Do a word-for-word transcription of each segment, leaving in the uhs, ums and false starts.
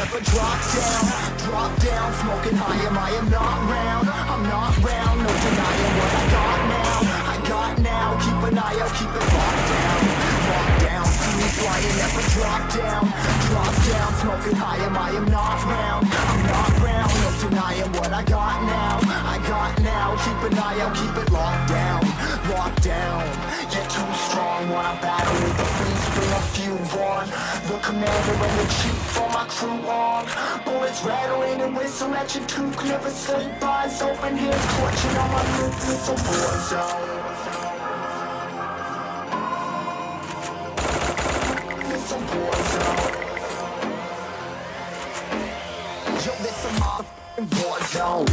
never drop down, drop down, smoking high, am I am not round, I'm not round, no denying what I got now, I got now, keep an eye out, keep it locked down, locked down, see me flying, never drop down, drop down, smoking high, am I am not round, I'm not round, no denying what I got now, I got now, keep an eye out, keep it locked down, locked down, you're too strong, wanna battle with the beast, bring a few on, the commander and the chief for my crew on. Bullets rattling and whistle at your toque, never sleep, eyes open, hands clutching on my loop, it's a war zone, it's a war zone, yo, this a motherfucking war zone.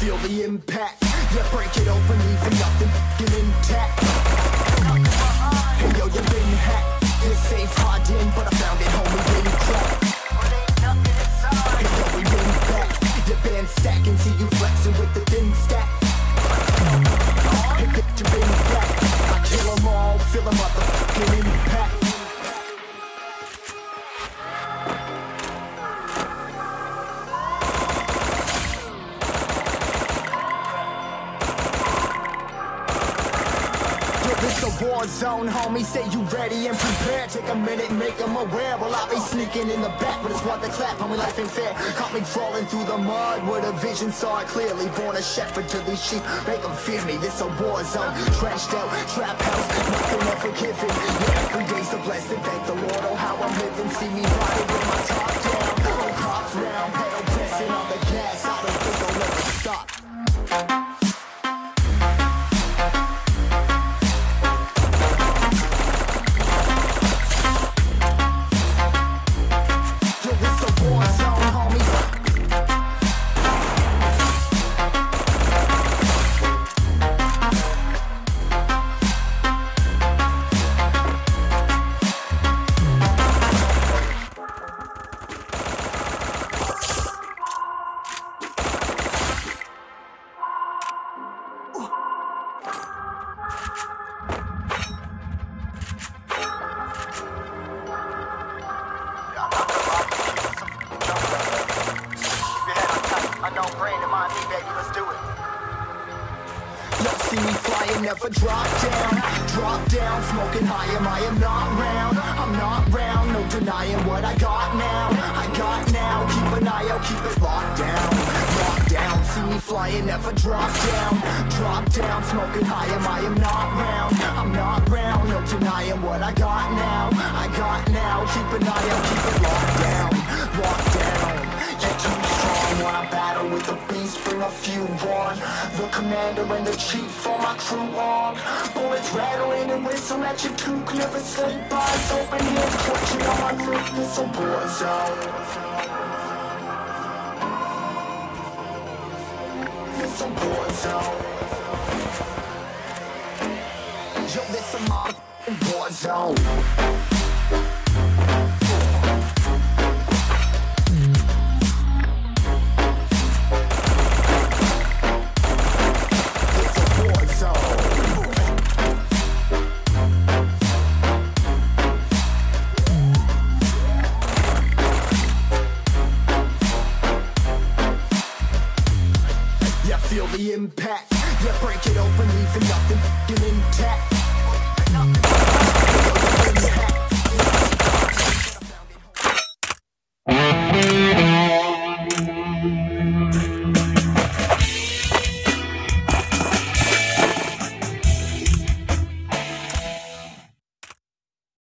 Feel the impact, yeah, break it open, leaving nothing f***ing intact. Hey yo, you been hacked, you're safe, hard in, but I found it, homie, been cracked. Hey yo, we been back, you been stacking, see you flexing with the thin stack. Hey yo, you been back, I kill them all, feel a motherfucking impact. It's a war zone, homie, say you ready and prepare. Take a minute, make them aware. Well, I'll be sneaking in the back, but it's worth the clap, homie, life ain't fair. Caught me crawling through the mud, where the vision saw it clearly. Born a shepherd to these sheep, make them fear me. This a war zone, trashed out, trap house, nothing unforgiving. Yeah, every day's a blessing, thank the Lord, oh, how I'm living. See me riding with my top down, oh, cops round, pedal pressing on the gas, I don't think I'll ever stop. See me flying, never drop down, drop down, smoking high, am I am not round, I'm not round, no denying what I got now, I got now, keep an eye out, keep it locked down, locked down, see me flying, never drop down, drop down, smoking high, am I am not round, I'm not round, no denying what I got now, I got now, keep an eye out, keep it locked down, locked down, you're too strong, wanna battle with the beast, bring a few on, the commander and the chief for my crew on. Bullets rattling and whistle at your toque, never sleep, eyes open, hands clutching on my throat. This a war zone, this a war zone, yo, this a motherfucking war zone. Feel the impact, yeah, break it open, leaving nothing f***ing intact.